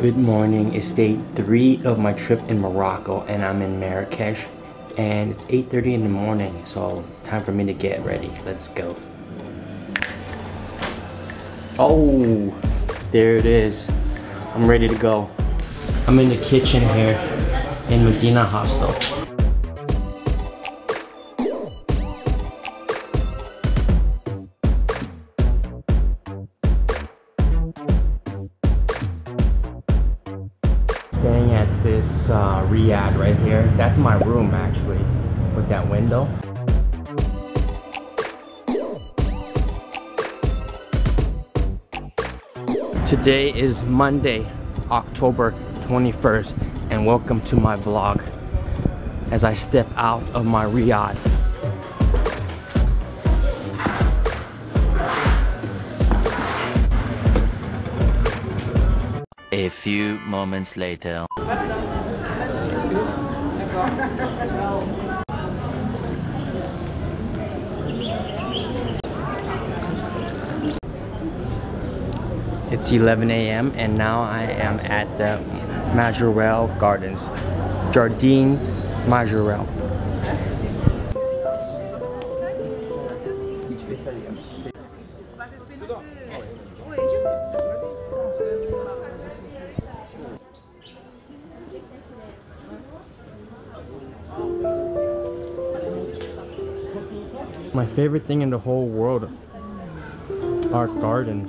Good morning, it's day 3 of my trip in Morocco and I'm in Marrakesh and it's 8:30 in the morning, so time for me to get ready. Let's go. Oh, there it is. I'm ready to go. I'm in the kitchen here in Medina Hostel. Staying at this riad right here. That's my room actually, with that window. Today is Monday, October 21st, and welcome to my vlog as I step out of my riad. A few moments later. It's 11 a.m. and now I am at the Majorelle Gardens. Jardine Majorelle. My favorite thing in the whole world are gardens.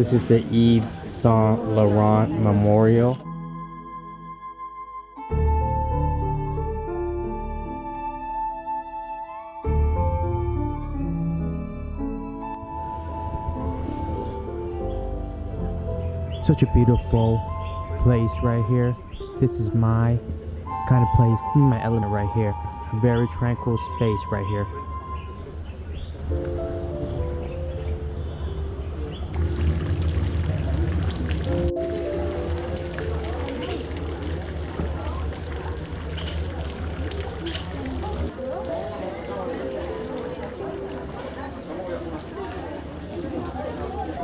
This is the Yves Saint Laurent Memorial. Such a beautiful place right here. This is my kind of place, my element right here. Very tranquil space right here.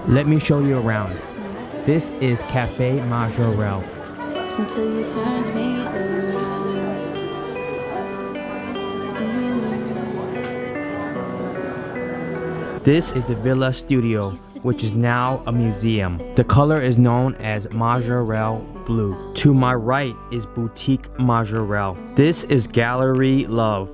Let me show you around. This is Cafe Majorelle. Until you turned me around. This is the Villa Studio, which is now a museum. The color is known as Majorelle Blue. To my right is Boutique Majorelle. This is Gallery Love.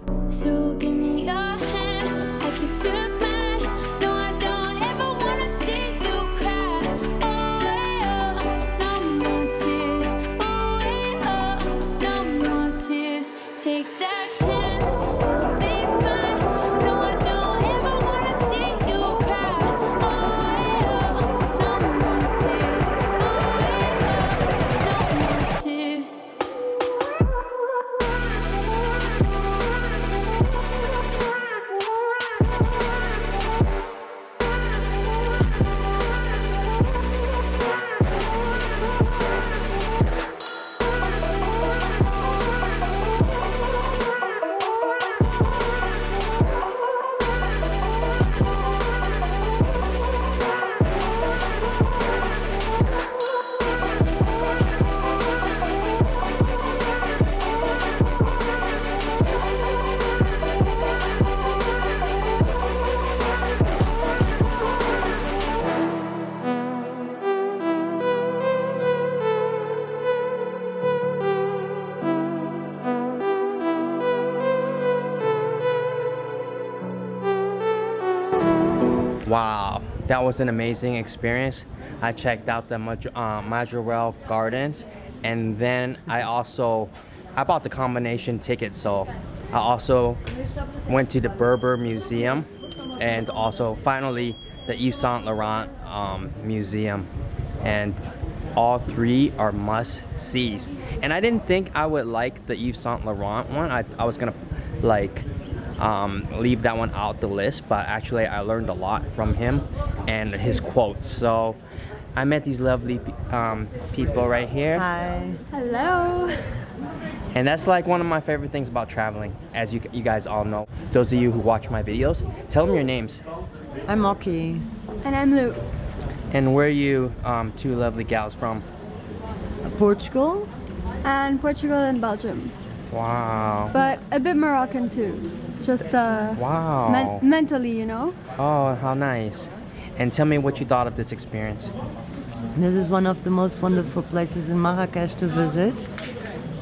Wow, that was an amazing experience. I checked out the Majorelle Gardens, and then I bought the combination ticket, so I also went to the Berber Museum and also finally the Yves Saint Laurent Museum, and all three are must-sees. And I didn't think I would like the Yves Saint Laurent one. I was gonna like leave that one out the list, but actually I learned a lot from him and his quotes. So I met these lovely people right here. Hi. Hello. And that's like one of my favorite things about traveling, as you guys all know. Those of you who watch my videos, tell them your names. I'm Moki. And I'm Lou. And where are you two lovely gals from? Portugal. And Portugal and Belgium. Wow. But a bit Moroccan too. Just wow. Mentally, you know? Oh, how nice. And tell me what you thought of this experience. This is one of the most wonderful places in Marrakesh to visit.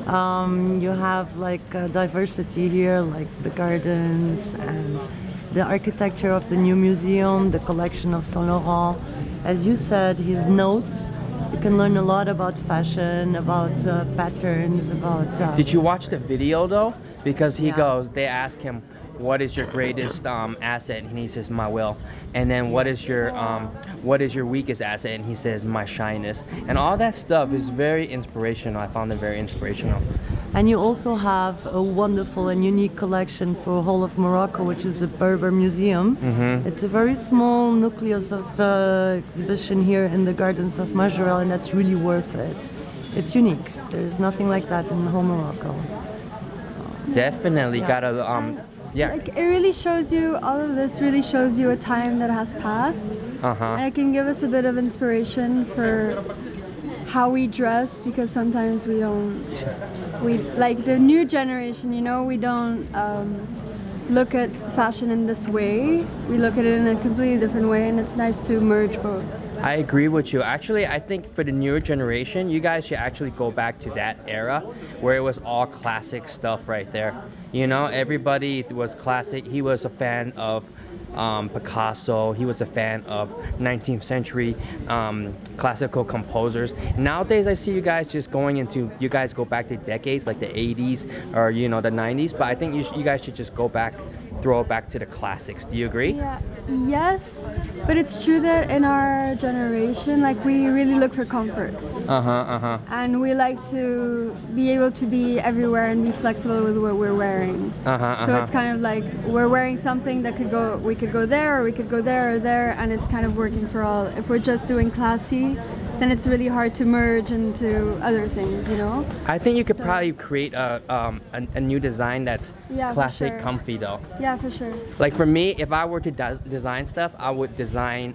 You have like diversity here, like the gardens and the architecture of the new museum, the collection of Saint Laurent. As you said, his notes, you can learn a lot about fashion, about patterns, about... Did you watch the video though? Because he goes, they ask him, what is your greatest asset? And he says, my will. And then what is your weakest asset? And he says, my shyness. And all that stuff is very inspirational. I found it very inspirational. And you also have a wonderful and unique collection for whole of Morocco, which is the Berber Museum. Mm-hmm. It's a very small nucleus of exhibition here in the gardens of Majorelle, and that's really worth it. It's unique. There's nothing like that in whole Morocco. Definitely gotta yeah, like it really shows you, all of this really shows you a time that has passed, and it can give us a bit of inspiration for how we dress, because sometimes we don't, like the new generation, you know, we don't look at fashion in this way, we look at it in a completely different way, and it's nice to merge both. I agree with you. Actually, I think for the newer generation, you guys should actually go back to that era where it was all classic stuff right there. You know, everybody was classic. He was a fan of Picasso. He was a fan of 19th century classical composers. Nowadays, I see you guys just going into, you guys go back to decades like the 80s or, you know, the 90s. But I think you guys should just go back, throw it back to the classics. Do you agree? Yeah. Yes, but it's true that in our generation, like, we really look for comfort. And we like to be able to be everywhere and be flexible with what we're wearing. So it's kind of like we're wearing something that could go, we could go there or we could go there or there, and it's kind of working for all. If we're just doing classy, then it's really hard to merge into other things, you know? I think you could probably create a new design that's classic, comfy though. Yeah, for sure. Like for me, if I were to design stuff, I would design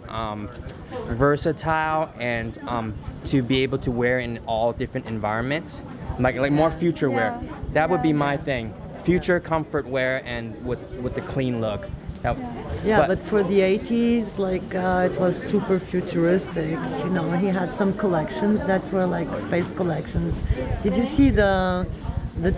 versatile and to be able to wear in all different environments. Like more future wear. That would be my thing. Future comfort wear and with the clean look. Yeah, but for the 80s, like, it was super futuristic, you know. He had some collections that were like space collections. Did you see the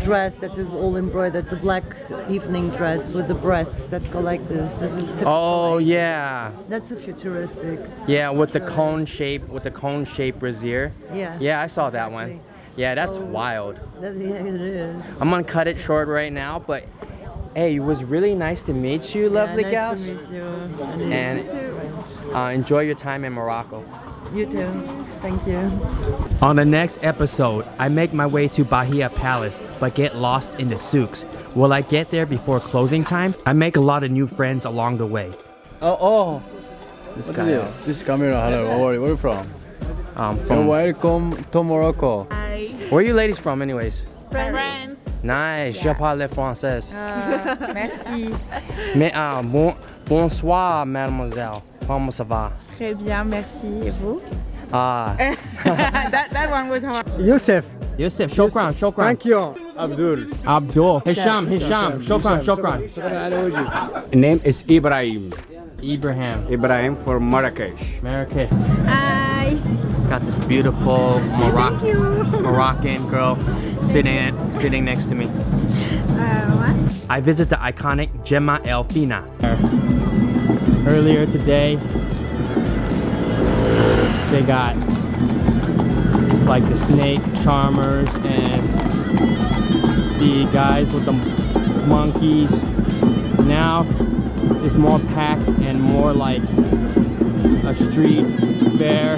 dress that is all embroidered, the black evening dress with the breasts that go like this? This is typical. Oh yeah. That's a futuristic. Yeah, with the cone shape, with the cone shape brassiere. Yeah. Yeah, I saw that one. Yeah, that's wild. Yeah, it is. I'm gonna cut it short right now, but. Hey, it was really nice to meet you, lovely gals. Nice to meet you. And enjoy your time in Morocco. You too. Thank you. On the next episode, I make my way to Bahia Palace, but get lost in the souks. Will I get there before closing time? I make a lot of new friends along the way. Oh, this guy. This camera, hello. How are you? Where are you from? From welcome to Morocco. Hi. Where are you ladies from, anyways? France. Nice, je parle français. Merci. Mais bonsoir, mademoiselle. Comment ça va? Très bien, merci. Et vous? Ah. That one was hard. Youssef, shokran. Thank you. Abdul. Hisham, shokran. Name is Ibrahim for Marrakesh. Hi. Got this beautiful Moroccan girl sitting next to me. What? I visit the iconic Jemaa el-Fnaa. earlier today. They got like the snake charmers and the guys with the monkeys. Now it's more packed and more like a street fair.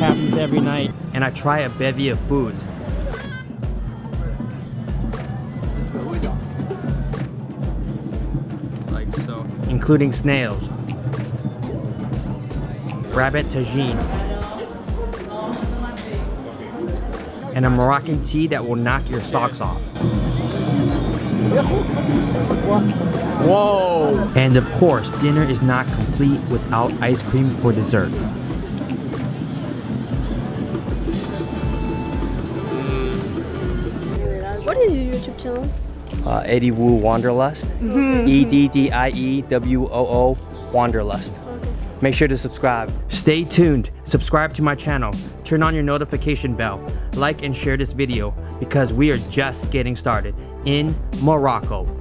Happens every night. And I try a bevy of foods. Like so. Including snails. Rabbit tagine. And a Moroccan tea that will knock your socks off. Whoa! And of course, dinner is not complete without ice cream for dessert. What is your YouTube channel? Eddie Woo Wanderlust. E-D-D-I-E-W-O-O Wanderlust. Okay. Make sure to subscribe. Stay tuned. Subscribe to my channel. Turn on your notification bell. Like and share this video because we are just getting started in Morocco.